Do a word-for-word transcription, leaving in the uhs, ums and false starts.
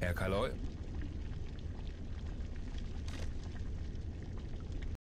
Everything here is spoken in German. Herr Kaloi?